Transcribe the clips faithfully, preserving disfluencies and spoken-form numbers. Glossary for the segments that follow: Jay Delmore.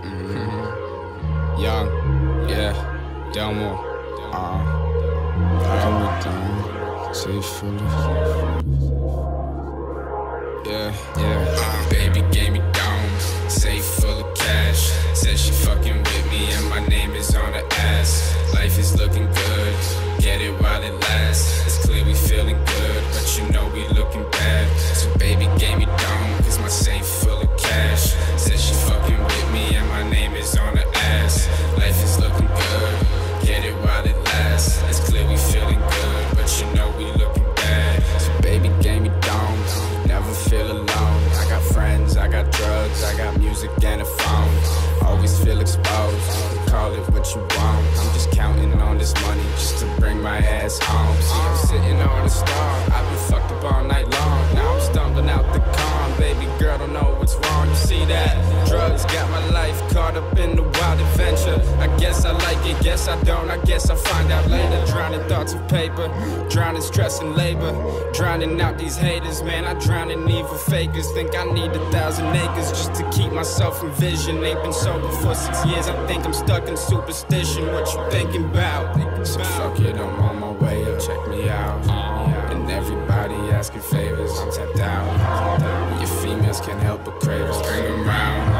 Mm-hmm. Young, yeah, Delmore. Um, everything, safe for life. Yeah, yeah. Uh, baby gave me downs, safe full of cash. Said she fucking with me and my name is on her ass. Life is looking good, get it while it lasts. It's clear we feeling good, but you know we looking bad. So baby gave me downs, cause my safe full of cash. Said she fucking with me and my name is on her ass. Life is looking good, get it while it lasts. It's clear we feeling good, but you know we looking bad. So baby gave me downs, never feel alone. I got friends, I got drugs, I got music and a phone. Always feel exposed, call it what you want. I'm just counting on this money just to bring my ass home. See, I'm sitting on a star, I've been fucked up all night long. Now I'm stumbling out the calm, baby girl don't know what's wrong. You see that? Drugs got my life caught up in the wild adventure. I guess I like it, guess I don't, I guess I'll find out later. Drowning thoughts of paper, drowning stress and labor, drowning out these haters, man, I drown in evil fakers. Think I need a thousand acres just to keep myself in vision. They've been sober for six years, I think I'm stuck in superstition. What you thinking about? So fuck it, I'm on my way up, check me out. And everybody asking favors, I'm tapped out. Your females can't help but crave us, bring them round.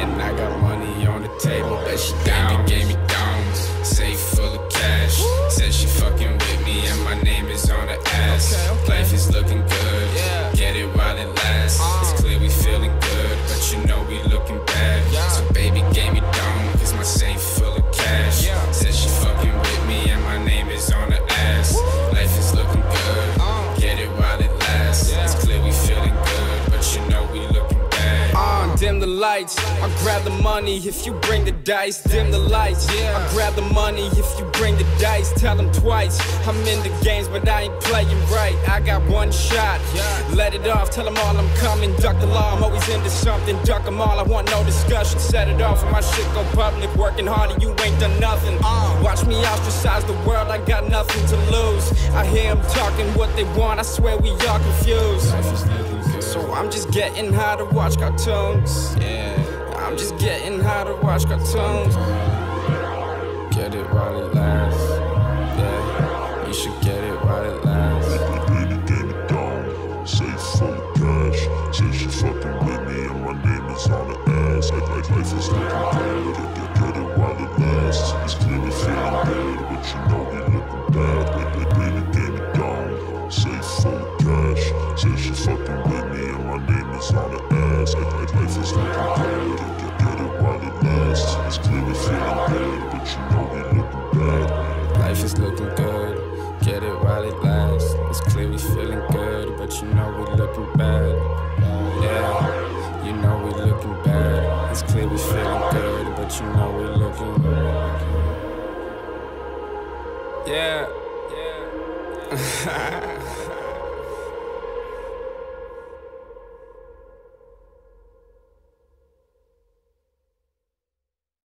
And I got money on the table, but she down. Baby gave me downs, safe full of cash. Said she fucking with me and my name is on her ass. Okay, okay. Life is looking good, yeah. Get it while it lasts. Uh. It's clear we feeling good, but you know we looking bad. Yeah. So baby gave me downs, cause my safe full of cash. Yeah. Said she fucking with me and my name is on her ass. Woo. Life is looking good, uh. Get it while it lasts. Yeah. It's clear we feeling good, but you know we looking bad. Uh, dim the lights, I grab the money if you bring the dice. Dim the lights, I grab the money if you bring the dice. Tell them twice, I'm in the games but I ain't playing right. I got one shot, let it off, tell them all I'm coming. Duck the law, I'm always into something. Duck them all, I want no discussion. Set it off and my shit go public. Working hard and you ain't done nothing. uh, Watch me ostracize the world, I got nothing to lose. I hear them talking what they want, I swear we all confused. So I'm just getting high to watch cartoons. Yeah, I'm just getting high to watch cartoons. Get it while it lasts. Yeah, you should get it while it lasts. Baby gave me down, safe full of cash. Said she fucking with me and my name is on her ass. Like, like life is looking good, get it while it lasts. It's clearly feeling good, but you know we looking bad. Like, like baby gave me down, safe full of cash. Said she fucking with me. On the ass, like, like life is looking good. Get it while it lasts. It's clearly feeling good, but you know we looking bad. Life is looking good. Get it while it lasts. It's clearly feeling good, but you know we looking bad. Yeah, you know we looking bad. It's clearly feeling good, but you know we looking bad. Yeah, yeah.